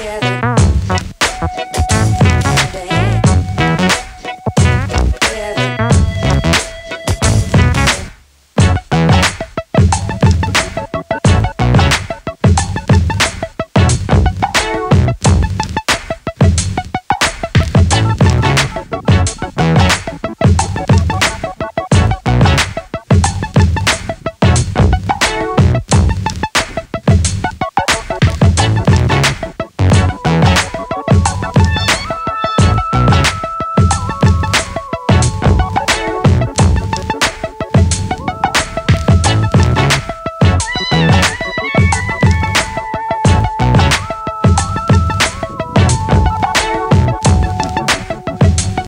Yeah.